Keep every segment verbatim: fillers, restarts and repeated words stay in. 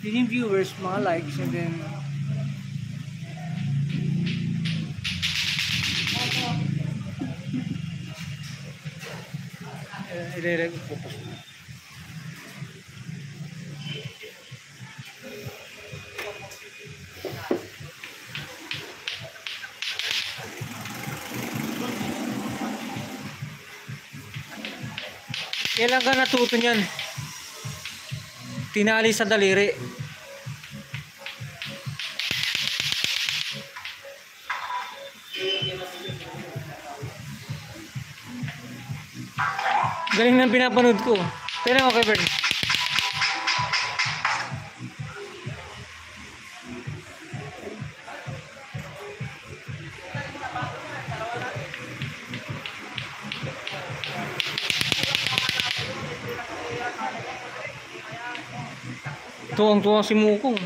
yun yung viewers, mga likes, and then ilireg po po. Kailan ka natuto niyan? Tinali sa daliri. Galing ng pinapanood ko. Tignan mo kay Bern. Tuwang-tuwang si Mukong.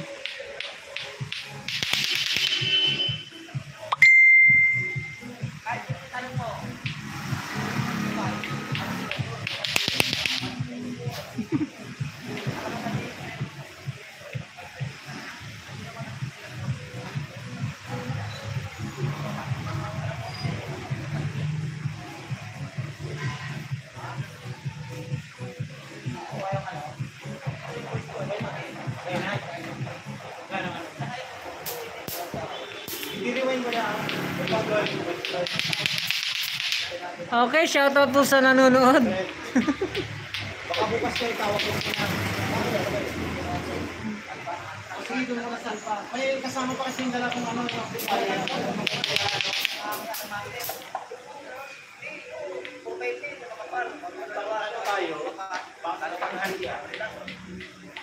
Okay, shoutout po sa nanonood. Baka bukas kayo tawag ko na. Kasi doon mo nasal pa. May kasama pa kasi yung dala kung ano.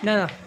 No, no.